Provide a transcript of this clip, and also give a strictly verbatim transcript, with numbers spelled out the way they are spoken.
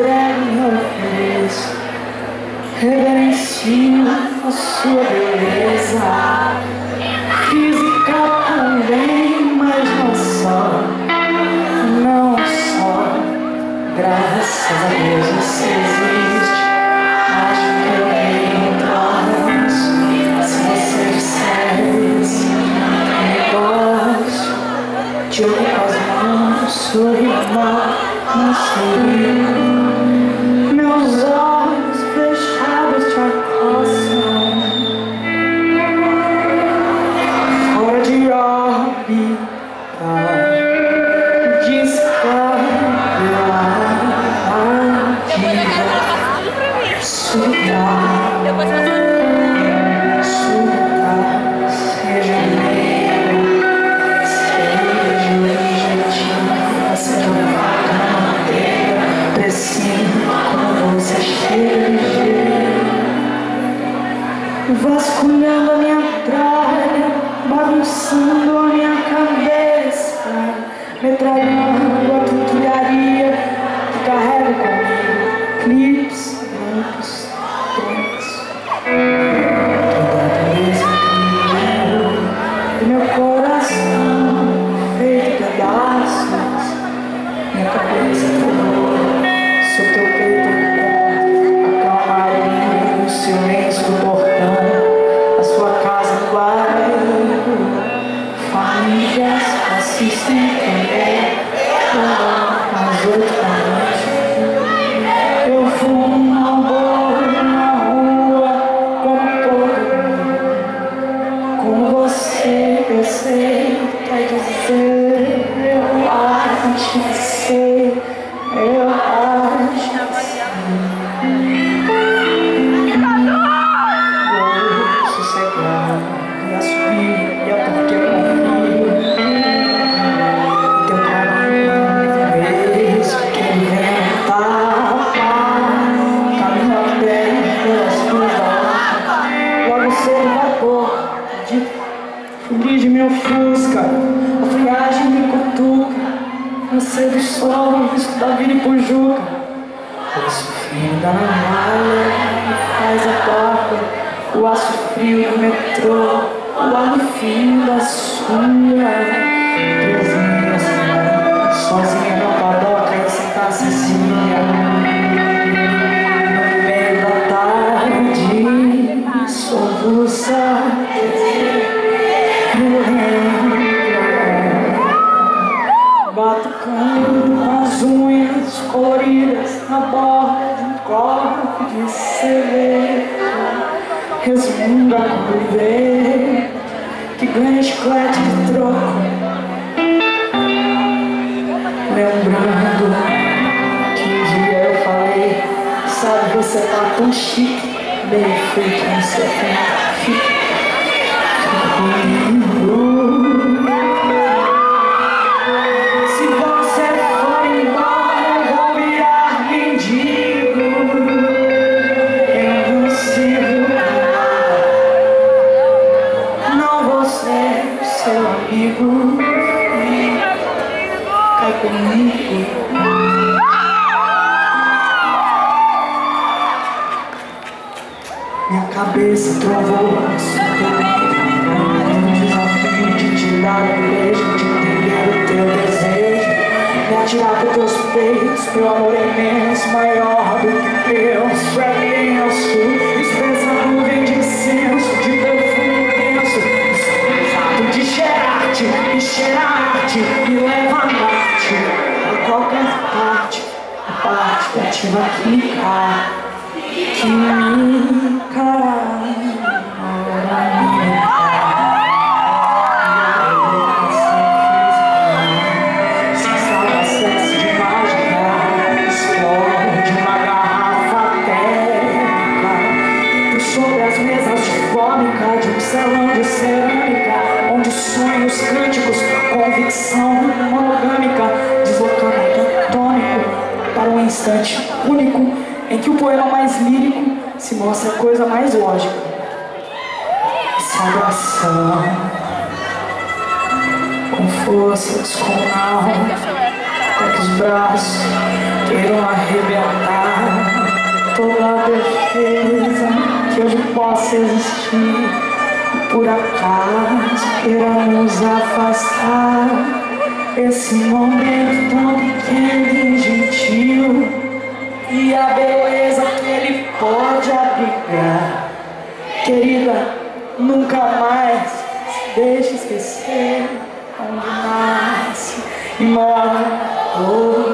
entregue e ofereço, reverencio a sua beleza física também, mas não só, não só. Graças a Deus você existe. Acho que eu tenho planos. Se você disser isso, eu gosto. Te ocupo as mãos, sorri mal. Não sorriu, meus olhos fechados te acossam, fora de órbita, descarga, surtar, surtar, seja lindo, seja legítimo, seja mal. Assim, quando você chega, vasculhando a minha tralha, bagunçando a minha cabeça, metralhando a trutulharia que carrego comigo, clips, lampos, troncos. Toda vez que me lembro, meu coração feito pedaços, minha cabeça voou. Seu teu peito acalmaria no silêncio do portão, a sua casa guarda, famílias assistem também, mas outro também. Eu fumo ao bordo na rua, como todo mundo, com você eu sei, vai dizer, eu acho que sei, eu o brilho me ofusca, a friagem me cutuca, cansei do sol, o visto da Vila Ipojuca. O aço frio da navalha me faz a porta, o aço frio do metrô, o ar no fio da sua. Presinha, senhora, sozinha na padoca e sentar sozinha. No meio da tarde, soluça. Batucando as unhas coloridas na borda de um copo de cerveja, resumindo a cor que ganha chiclete de troco, lembrando que um dia eu falei, sabe, você tá tão chique, bem feito no seu tempo, fique comigo. Minha cabeça trovou no seu corpo, um desafio de te dar um beijo, de entender o teu desejo, me atirar por teus peitos, meu amor imenso, maior do que penso, é imenso, expressa a nuvem de incenso, de perfume intenso, expressado de cheirar-te, e cheirar-te, me levar-te a qualquer parte, a parte que eu tive aqui, cara, que me cânticos, convicção monogâmica, deslocamento tônico para um instante único em que o poema mais lírico se mostra a coisa mais lógica. Salvação, com força descomunal, com os braços queiram arrebentar. toda defesa que eu possa existir. Por acaso queiramos afastar esse momento tão pequeno e gentil e a beleza que ele pode abrigar. Querida, nunca mais se deixe esquecer onde nasce e morre.